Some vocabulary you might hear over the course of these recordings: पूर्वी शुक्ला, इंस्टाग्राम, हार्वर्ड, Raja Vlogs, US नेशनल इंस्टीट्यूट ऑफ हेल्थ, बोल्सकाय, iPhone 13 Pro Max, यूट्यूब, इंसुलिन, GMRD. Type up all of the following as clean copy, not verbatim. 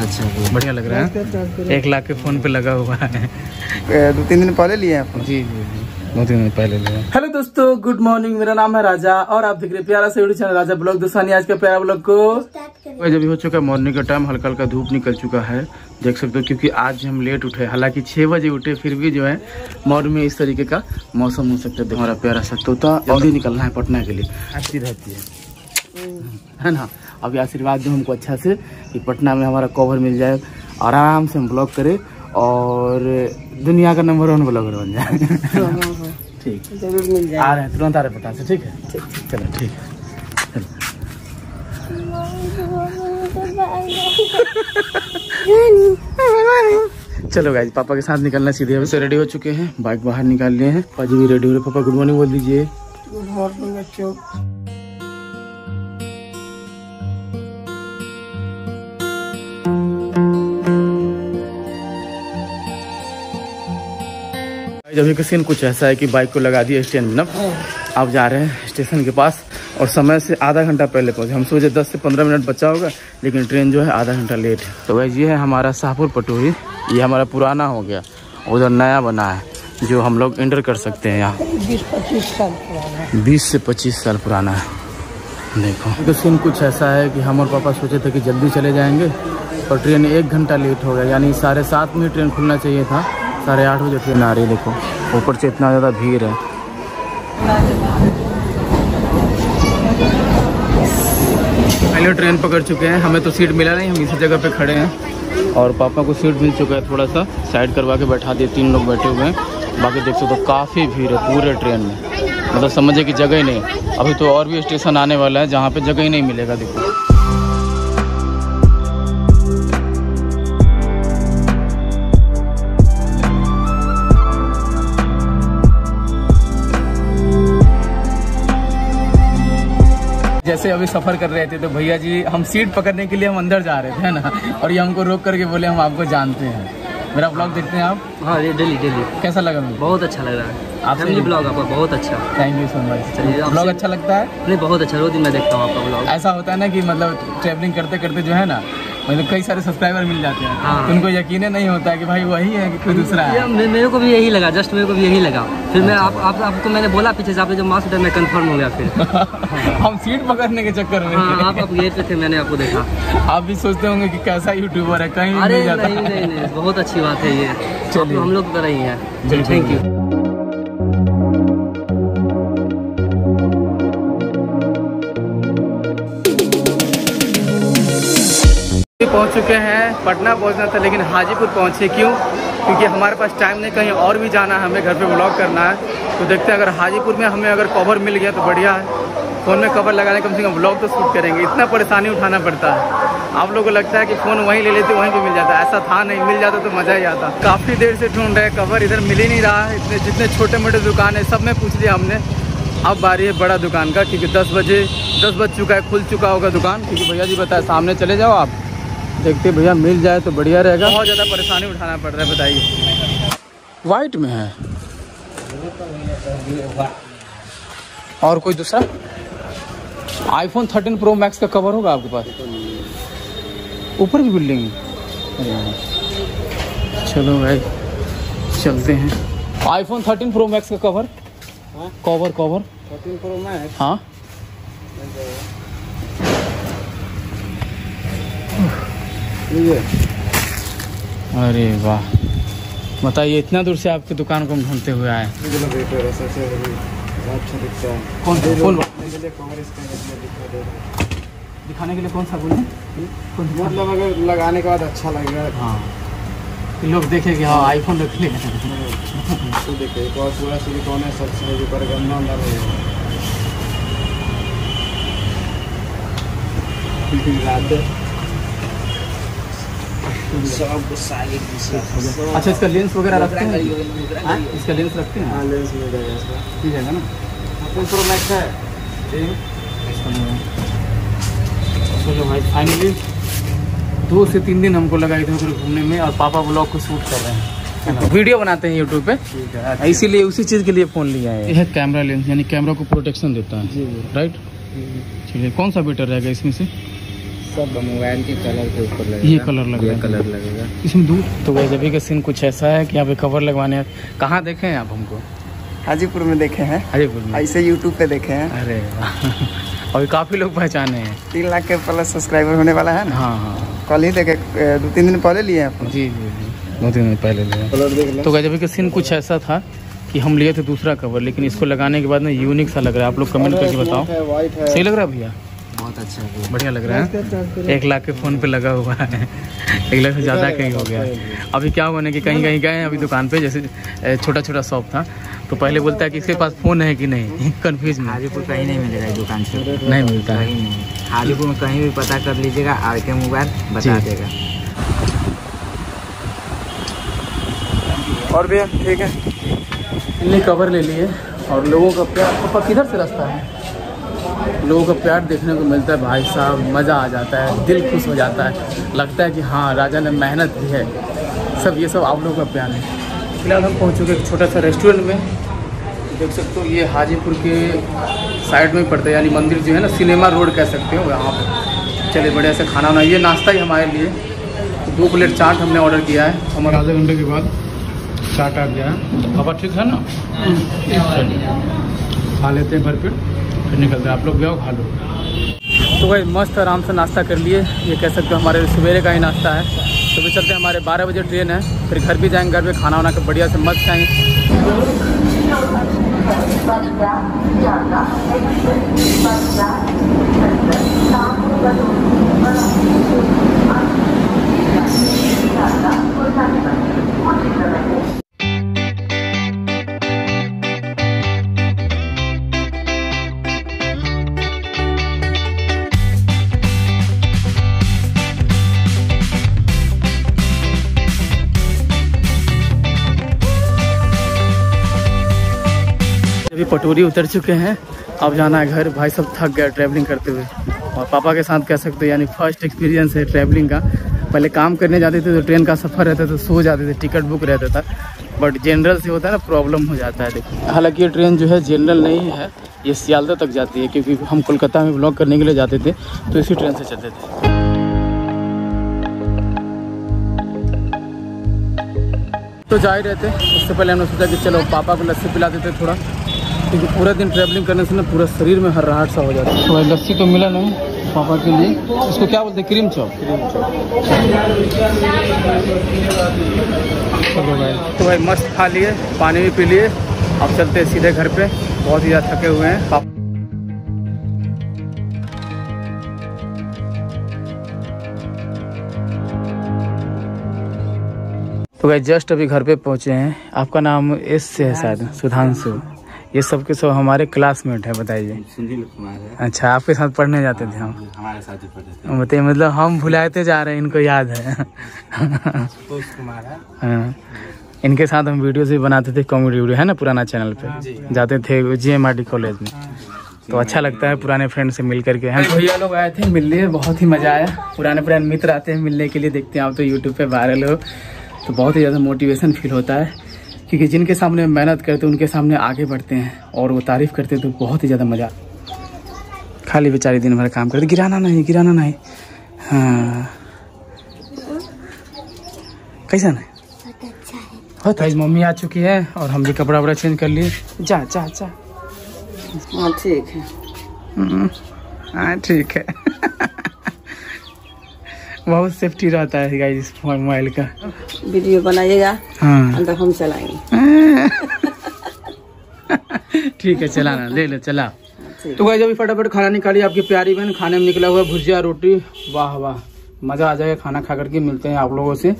बहुत अच्छा है, बढ़िया लग रहा है। 1 लाख के फ़ोन पे लगा हुआ है। 2-3 दिन पहले लिए हैं आप? जी जी जी, 2-3 दिन पहले लिए। हेलो दोस्तों, गुड मॉर्निंग, मेरा नाम है राजा और आप देख रहे हैं प्यारा से यूट्यूब चैनल राजा ब्लॉग। दोस्तों आज का प्यारा ब्लॉग को जब हो चुका है मॉर्निंग का टाइम, हल्का हल्का धूप निकल चुका है, देख सकते हो, क्योंकि आज हम लेट उठे, हालांकि 6 बजे उठे, फिर भी जो है मॉर्निंग में इस तरीके का मौसम हो सकता है। हमारा प्यारा सा तोता जल्दी निकलना है पटना के लिए, अच्छी रहती है ना। अभी आशीर्वाद दो हमको अच्छा से कि पटना में हमारा कवर मिल जाए, आराम से हम ब्लॉग करें और दुनिया का नंबर 1 ब्लॉगर बन जाए। ठीक जरूर मिल जाए। आ रहे हैं, तुरंत आ रहे हैं पटना से। ठीक है, चलो ठीक है। चलो गाइस, पापा के साथ निकलना सीधे। अभी से रेडी हो चुके हैं, बाइक बाहर निकाल लिए हैं। पाजी भी रेडी हो रहे। पापा गुड मॉर्निंग बोल दीजिए। गुड मॉर्निंग बच्चों। अभी का सीन कुछ ऐसा है कि बाइक को लगा दिया स्टैंड में ना, आप जा रहे हैं स्टेशन के पास और समय से आधा घंटा पहले पहुँचे। हम सोचे 10 से 15 मिनट बचा होगा, लेकिन ट्रेन जो है आधा घंटा लेट है। तो वैसे ये है हमारा शाहपुर पटोरी, ये हमारा पुराना हो गया, उधर नया बना है जो हम लोग एंटर कर सकते हैं। यहाँ 20-25 साल पुराना है, 20 से 25 साल पुराना है। देखो तो सीन कुछ ऐसा है कि हम और पापा सोचे थे कि जल्दी चले जाएँगे और ट्रेन 1 घंटा लेट हो गया, यानी 7:30 में ट्रेन खुलना चाहिए था, 8:30 बजे ट्रेन आ रही। देखो ऊपर से इतना ज़्यादा भीड़ है। पहले ट्रेन पकड़ चुके हैं, हमें तो सीट मिला नहीं, हम इसी जगह पे खड़े हैं और पापा को सीट मिल चुका है। थोड़ा सा साइड करवा के बैठा दिए, 3 लोग बैठे हुए हैं। बाकी देख सकते हो काफ़ी भीड़ है पूरे ट्रेन में, मतलब समझे कि जगह ही नहीं। अभी तो और भी स्टेशन आने वाला है जहाँ पर जगह ही नहीं मिलेगा। देखो जैसे अभी सफ़र कर रहे थे तो भैया जी, हम सीट पकड़ने के लिए हम अंदर जा रहे थे, है ना, और ये हमको रोक करके बोले हम आपको जानते हैं। मेरा ब्लॉग देखते हैं आप? हाँ, डेली। कैसा लगा? मुझे बहुत अच्छा लग रहा है आपका ब्लॉग, आपका बहुत अच्छा। Thank you so much. Blog अच्छा लगता है? नहीं, बहुत अच्छा, रोज मैं देखता हूँ आपका ब्लॉग। ऐसा होता है ना कि मतलब ट्रैवलिंग करते करते जो है ना, मतलब कई सारे सब्सक्राइबर मिल जाते हैं, तो उनको यकीन नहीं होता कि भाई वही है कि कोई दूसरा है। मेरे को भी यही लगा, जस्ट मेरे को भी यही लगा। फिर मैं आपको मैंने बोला पीछे से, आपने जो मास्क मैं कंफर्म हो गया फिर। हम सीट पकड़ने के चक्कर में। आप ये पे थे, मैंने आपको देखा। आप भी सोचते होंगे कि कैसा यूट्यूबर है, कहीं मिल जाता है। नहीं नहीं, बहुत अच्छी बात है ये, चलिए हम लोग कर रही हैं। Thank you. पहुंच चुके हैं, पटना पहुंचना था लेकिन हाजीपुर पहुंचे। क्यों? क्योंकि हमारे पास टाइम नहीं, कहीं और भी जाना है, हमें घर पे व्लॉग करना है। तो देखते हैं अगर हाजीपुर में हमें अगर कवर मिल गया तो बढ़िया है। फ़ोन में कवर लगाने कम से कम व्लॉग तो शूट करेंगे, इतना परेशानी उठाना पड़ता है। आप लोगों को लगता है कि फ़ोन वहीं ले लेते वहीं पर मिल जाता है, ऐसा था नहीं, मिल जाता तो मज़ा ही आता। काफ़ी देर से ढूंढ रहे कवर, इधर मिल ही नहीं रहा है। इतने जितने छोटे मोटे दुकान है सब में पूछ लिया हमने। अब बारी है बड़ा दुकान का, क्योंकि 10 बज चुका है, खुल चुका होगा दुकान, क्योंकि भैया जी बताया सामने चले जाओ। आप देखते भैया मिल जाए तो बढ़िया रहेगा, बहुत ज़्यादा परेशानी उठाना पड़ रहा है। बताइए, वाइट में है और कोई दूसरा? आईफोन 13 प्रो मैक्स का कवर होगा आपके पास? ऊपर भी बिल्डिंग है। चलो भाई चलते हैं। आईफोन 13 प्रो मैक्स का कवर हा? कवर 13 प्रो मैक्स, हाँ ये। अरे वाह, बताइए इतना दूर से आपकी दुकान को हम ढूंढते हुए आए। दिखाने के लिए कौन सा बोले, मतलब अगर लगाने के बाद अच्छा लगेगा, हाँ लोग देखेंगे, हाँ आईफोन रख लेंगे तो देखे। एक और पूरा सिलिकॉन है, सबसे ऊपर गंदा ना रहेगा। अच्छा, इसका लेंस वगैरह रखते हैं? इसका लेंस रखते हैं, लेंस मिल जाएगा इसका, ठीक है ना। प्रो मैक्स है ठीक। भाई फाइनली 2 से 3 दिन हमको लगा इधर घूमने में, और पापा ब्लॉग को शूट कर रहे हैं, वीडियो बनाते हैं यूट्यूब पे, अच्छा। इसीलिए उसी चीज़ के लिए फ़ोन लिया है। यह कैमरा लेंस, यानी कैमरा को प्रोटेक्शन देता है, राइट? ठीक है, कौन सा बेटर रहेगा इसमें से? इसका मोबाइल के कलर के ऊपर लगेगा, ये कलर लगेगा, कलर लगेगा इसमें दूर। तो वह जब का सीन कुछ ऐसा है कि यहाँ पे कवर लगवाने। कहाँ देखे हैं आप हमको? हाजीपुर में देखे हैं, हाजीपुर में ऐसे यूट्यूब पे देखे हैं। अरे और काफ़ी लोग पहचाने हैं। 3 लाख के प्लस सब्सक्राइबर होने वाला है ना। हाँ हाँ, कल ही देखे, 2-3 दिन पहले लिए हैं। जी जी जी, 2-3 दिन पहले लिए। तो गजब का सीन कुछ ऐसा था कि हम लिए थे दूसरा कवर, लेकिन इसको लगाने के बाद ना यूनिक सा लग रहा है। आप लोग कमेंट करके बताओ, सही लग रहा है भैया? बहुत अच्छा है, बढ़िया लग रहा है। 1 लाख के फ़ोन पे लगा हुआ है, 1 लाख से ज़्यादा कहीं हो गया है। अभी क्या होने कि कहीं कहीं गए अभी दुकान पे, जैसे छोटा छोटा शॉप था तो पहले बोलता है कि इसके पास फ़ोन है कि नहीं, कन्फ्यूज़। हाजीपुर कहीं नहीं मिलेगा, दुकान से नहीं मिलता है, हाजीपुर में कहीं भी पता कर लीजिएगा, आर के मोबाइल बता देगा। और भैया ठीक है, इन्हें कवर ले लिए और लोगों का प्यार। पापा किधर से रास्ता है, लोगों का प्यार देखने को मिलता है भाई साहब, मज़ा आ जाता है, दिल खुश हो जाता है, लगता है कि हाँ राजा ने मेहनत की है। सब ये सब आप लोगों का प्यार है। फिलहाल हम पहुँच चुके एक छोटा सा रेस्टोरेंट में, देख सकते हो ये हाजीपुर के साइड में पड़ता है, यानी मंदिर जो है ना सिनेमा रोड कह सकते हो, वहाँ पर चले बढ़िया से खाना बनाइए। नाश्ता ही हमारे लिए 2 प्लेट चाट हमने ऑर्डर किया है। हमारा आधे घंटे के बाद चाट आ गया। अब ठीक है ना, खा लेते हैं भरपेट फिर निकलते हैं। आप लोग जाओ खा लो। तो भाई मस्त आराम से नाश्ता कर लिए, ये कह सकते हो हमारे सवेरे का ही नाश्ता है। तो भी चलते हैं, हमारे 12 बजे ट्रेन है, फिर घर भी जाएंगे, घर पर खाना वाना का बढ़िया से मस्त खाएंगे। पटोरी उतर चुके हैं, अब जाना है घर। भाई सब थक गया ट्रैवलिंग करते हुए, और पापा के साथ कह सकते हो यानी फर्स्ट एक्सपीरियंस है ट्रैवलिंग का। पहले काम करने जाते थे तो ट्रेन का सफ़र रहता था तो सो जाते थे, टिकट बुक रहता था, बट जनरल से होता है ना प्रॉब्लम हो जाता है। देखिए हालांकि ये ट्रेन जो है जनरल नहीं है, ये सियालदह तक जाती है, क्योंकि हम कोलकाता में व्लॉग करने के लिए जाते थे तो इसी ट्रेन से चलते थे। तो जा ही रहते, उससे पहले हमने सोचा कि चलो पापा को लस्सी पिला देते थोड़ा, क्योंकि पूरा दिन ट्रैवलिंग करने से ना पूरा शरीर में हर्राहट सा हो जाता है। तो भाई लस्सी तो मिला नहीं पापा के लिए, इसको क्या बोलते हैं, क्रीम चॉप। चलो भाई, तो भाई मस्त खा लिए, पानी भी पी लिए, अब चलते हैं सीधे घर पे। बहुत ही ज़्यादा थके हुए हैं पापा। तो भाई जस्ट अभी घर पे पहुँचे हैं। आपका नाम एस से है शायद, सुधांशु। ये सब के सब हमारे क्लासमेट है, बताइए। सुनील कुमार है। अच्छा, आपके साथ पढ़ने जाते थे हम? हमारे साथ ही पढ़ते थे। बताइए, मतलब हम भुलाते जा रहे हैं, इनको याद है। संतोष कुमार है। हाँ, इनके साथ हम वीडियोस भी बनाते थे, कॉमेडी वीडियो है ना, पुराना चैनल पे जाते थे GMRD कॉलेज में। तो अच्छा लगता है पुराने फ्रेंड से मिल करके। हम भैया लोग आए थे मिलने, बहुत ही मज़ा आया। पुराने मित्र आते हैं मिलने के लिए, देखते हैं आप तो यूट्यूब पर वायरल हो तो बहुत ही ज़्यादा मोटिवेशन फील होता है, क्योंकि जिनके सामने मेहनत करते हैं उनके सामने आगे बढ़ते हैं और वो तारीफ़ करते हैं तो बहुत ही ज़्यादा मज़ा। खाली बेचारे दिन भर काम करते, गिराना नहीं गिराना नहीं। हाँ कैसा नहीं, बहुत अच्छा है। मम्मी आ चुकी है और हम भी कपड़ा वपड़ा चेंज कर लिए। जा जा जा, हाँ ठीक है, हाँ ठीक है। बहुत सेफ्टी रहता है गाइस इस मोबाइल का। वीडियो बनाइएगा, हाँ अंदर हम चलाएंगे। ठीक है, चलाना ले लो, चला। तो गाइस अभी फटाफट खाना निकालिए, आपकी प्यारी बहन खाने में निकला हुआ भुजिया रोटी। वाह वाह, मज़ा आ जाएगा खाना खा करके। मिलते हैं आप लोगों से,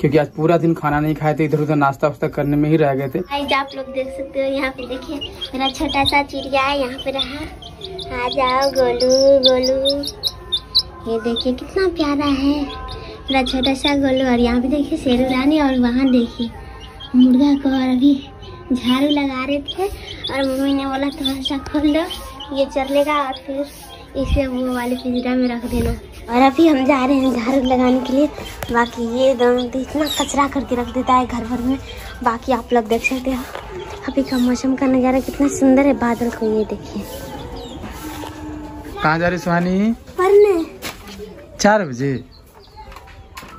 क्योंकि आज पूरा दिन खाना नहीं खाए थे, इधर उधर नाश्ता वास्ता करने में ही रह गए थे। आप लोग देख सकते हो, यहाँ पे देखिए मेरा छोटा सा चिड़िया यहाँ पे रहा। आ जाओ गोलू गोलू, ये देखिए कितना प्यारा है मेरा छोटा सा गोलू। और यहाँ भी देखिए शेरू रानी, और वहाँ देखिए मुर्गा को। और अभी झाड़ू लगा रहे थे और मम्मी ने बोला थोड़ा सा खोल दो, ये चलेगा, और फिर इसे वो वाले पिंजरा में रख देना। और अभी हम जा रहे हैं झाड़ू लगाने के लिए। बाकी ये दोनों तो इतना कचरा करके रख देता है घर भर में। बाकी आप लोग देख सकते हो अभी का मौसम का नज़ारा कितना सुंदर है, बादल को। ये देखिए। कहाँ जा रही सुहानी? पढ़ने। 4 बजे?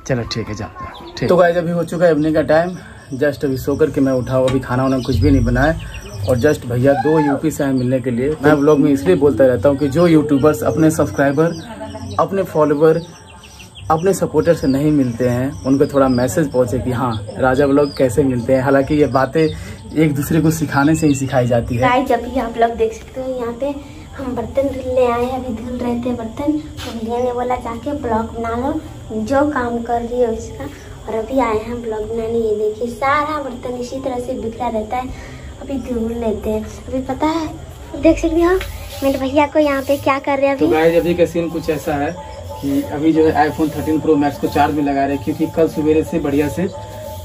चलो ठीक है जाते हैं। ठीक, तो गाइस अभी हो चुका है इवनिंग का टाइम। जस्ट अभी सो करके मैं उठा हूँ, अभी खाना वाना कुछ भी नहीं बनाया। और जस्ट भैया 2 यूपी से आए मिलने के लिए। मैं व्लॉग में इसलिए बोलता रहता हूँ कि जो यूट्यूबर्स अपने सब्सक्राइबर, अपने फॉलोवर, अपने सपोर्टर से नहीं मिलते हैं, उनको थोड़ा मैसेज पहुँचे कि हाँ राजा व्लॉग कैसे मिलते हैं। हालाँकि ये बातें एक दूसरे को सिखाने से ही सिखाई जाती है। गाइस अभी आप लोग देख सकते हो यहाँ पे हम बर्तन धुलने आए हैं, अभी धुल रहे थे बर्तन। तो भैया ने बोला जाके ब्लॉग बना लो, जो काम कर रही है उसका। और अभी आए हैं ब्लॉग बनाने। ये देखिए सारा बर्तन इसी तरह से बिखरा रहता है, अभी धुल लेते हैं। अभी पता है देख सकते हो मेरे भैया को यहाँ पे क्या कर रहे हैं। अभी तो गाइस अभी का सीन कुछ ऐसा है कि अभी जो है आईफोन 13 प्रो मैक्स को चार्ज में लगा रहे हैं, क्योंकि कल सवेरे से बढ़िया से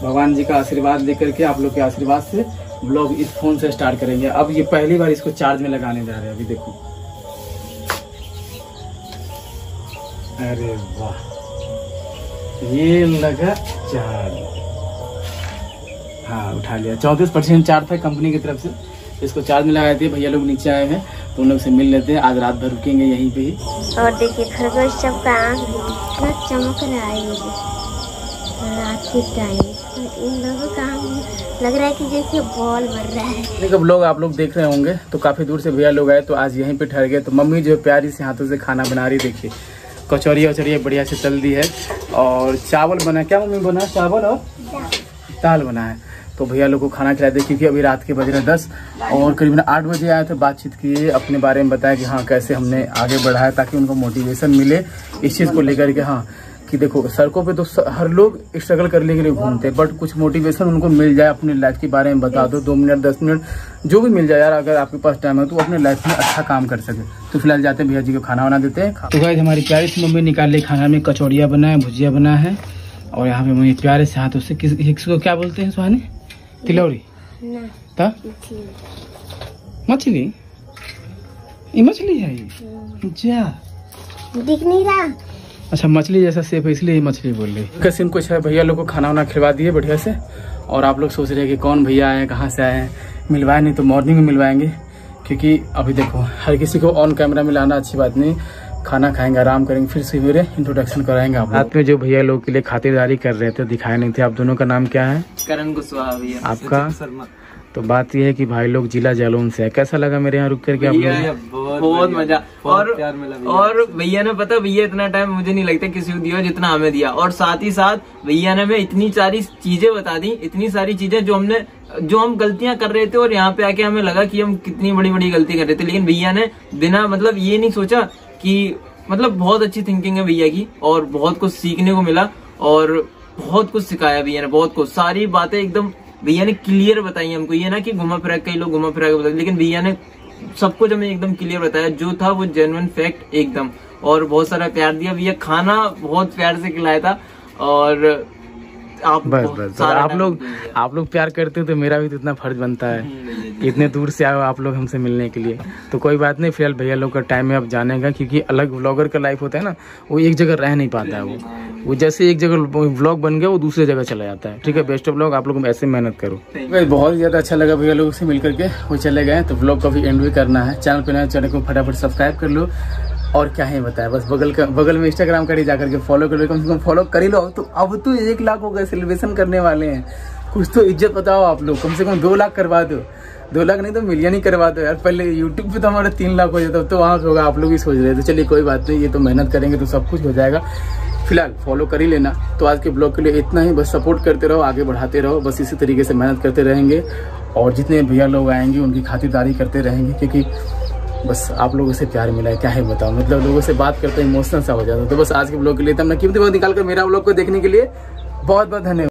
भगवान जी का आशीर्वाद लेकर के, आप लोग के आशीर्वाद से ब्लॉग इस फोन से स्टार्ट करेंगे। अब ये पहली बार इसको चार्ज में लगाने जा रहे हैं। अभी देखो, अरे वाह, ये लगा चार्ज। हाँ उठा लिया। 34% चार्ज था कंपनी की तरफ से, इसको चार्ज में लगाए थे। भैया लोग नीचे आए हैं तो उन लोग से मिल लेते हैं, आज रात भर रुकेंगे यहीं पे ही। और देखिए खरगोश सबका आँख कितना चमक रहा है रात के टाइम। इन लोगों का लग रहा है कि जैसे बॉल भर रहा है। देखो लोग, आप लोग देख रहे होंगे तो काफ़ी दूर से भैया लोग आए, तो आज यहीं पे ठहर गए। तो मम्मी जो प्यारी से हाथों से खाना बना रही, देखिए कचौरिया वचौरिया बढ़िया से तल दी है। और चावल बना, क्या मम्मी बना, चावल और दाल बना है। तो भैया लोग को खाना खिला दे, क्योंकि अभी रात के बज रहे 10 और करीबन 8 बजे आए थे। बातचीत किए, अपने बारे में बताया कि हाँ कैसे हमने आगे बढ़ाया, ताकि उनको मोटिवेशन मिले इस चीज़ को लेकर के। हाँ कि देखो सड़कों पे तो हर लोग स्ट्रगल करने के लिए घूमते हैं, बट कुछ मोटिवेशन उनको मिल जाए। अपने लाइफ के बारे में बता दो, 2 मिनट 10 मिनट जो भी मिल जाए यार, अगर आपके पास टाइम है तो अपने लाइफ में अच्छा काम कर सके। तो फिलहाल जाते हैं भैया जी को खाना बना देते हैं। तो गाइस हमारी प्यारी से मम्मी निकाल ली खाना में, कचौड़िया बना है, भुजिया बना है। और यहाँ पे मम्मी प्यारे से हाथों से किसको क्या बोलते हैं सुहानी, तिलौरी, मछली, ये मछली है, दिख नहीं रहा। अच्छा मछली जैसा सेफ है इसलिए मछली बोल रही है। कसिन कुछ है, भैया लोग को खाना वाना खिलवा दिए बढ़िया से। और आप लोग सोच रहे हैं कि कौन भैया आए हैं, कहाँ से आए हैं, मिलवाए नहीं तो मॉर्निंग में मिलवाएंगे। क्योंकि अभी देखो हर किसी को ऑन कैमरा मिलाना अच्छी बात नहीं। खाना खाएंगे, आराम करेंगे, फिर सवेरे इंट्रोडक्शन कराएंगे। आप रात में जो भैया लोग के लिए खातिरदारी कर रहे थे, दिखाए नहीं थे। आप दोनों का नाम क्या है? करण कुशवाहा भैया। आपका? शर्मा। तो बात यह है कि भाई लोग जिला जालौन से है। कैसा लगा मेरे यहाँ रुक करके आप लोग? बहुत मजा और प्यार मिला। और भैया ने, पता भैया इतना टाइम मुझे नहीं लगता किसी को दिया जितना हमें दिया। और साथ ही साथ भैया ने हमें इतनी सारी चीजें बता दी, इतनी सारी चीजें जो हम गलतियां कर रहे थे। और यहाँ पे आके हमें लगा कि हम कितनी बड़ी बड़ी गलती कर रहे थे, लेकिन भैया ने बिना मतलब ये नहीं सोचा कि मतलब बहुत अच्छी थिंकिंग है भैया की। और बहुत कुछ सीखने को मिला और बहुत कुछ सिखाया भैया ने, बहुत कुछ सारी बातें एकदम भैया ने क्लियर बताई हमको। ये ना कि घुमा फिरा, कई लोग घुमा फिरा के बताते, लेकिन भैया ने सब कुछ हमें एकदम क्लियर बताया, जो था वो जेन्युइन फैक्ट एकदम। और बहुत सारा प्यार दिया भैया, खाना बहुत प्यार से खिलाया था। और आप लोग प्यार करते हो तो मेरा भी तो इतना फर्ज बनता है, इतने दूर से आओ आप लोग हमसे मिलने के लिए। तो कोई बात नहीं, फिलहाल भैया लोग का टाइम है अब जाने का, क्योंकि अलग व्लॉगर का लाइफ होता है ना, वो एक जगह रह नहीं पाता है। वो जैसे एक जगह व्लॉग बन गया वो दूसरे जगह चला जाता है। ठीक है, बेस्ट ऑफ व्लॉग, आप लोग ऐसे मेहनत करो। बहुत ज़्यादा अच्छा लगा भैया लोगों से मिल करके, वो चले गए। तो व्लॉग का भी एंड भी करना है। चैनल पर नया, चैनल को फटाफट सब्सक्राइब कर लो। और क्या ही बताया, बस बगल में इंस्टाग्राम कर ही जाकर के फॉलो कर लो, कम से कम फॉलो कर ही लो। तो अब तो 1 लाख हो गए, सेलिब्रेशन करने वाले हैं, कुछ तो इज्जत बताओ आप लोग। कम से कम 2 लाख करवा दो, 2 लाख नहीं तो मिलियन ही करवा दो यार। पहले यूट्यूब पे तो हमारा 3 लाख हो जाता, तो वहाँ होगा, आप लोग भी सोच रहे थे। चलिए कोई बात नहीं, ये तो मेहनत करेंगे तो सब कुछ हो जाएगा। फिलहाल फॉलो कर ही लेना। तो आज के ब्लॉग के लिए इतना ही, बस सपोर्ट करते रहो, आगे बढ़ाते रहो, बस इसी तरीके से मेहनत करते रहेंगे। और जितने भैया लोग आएंगे उनकी खातिरदारी करते रहेंगे, क्योंकि बस आप लोगों से प्यार मिला है, क्या है बताओ। मतलब लोगों से बात करते इमोशनल सा हो जाता है। तो बस आज के ब्लॉग के लिए इतना, कीमती वक्त निकाल कर मेरा ब्लॉग को देखने के लिए बहुत बहुत धन्यवाद।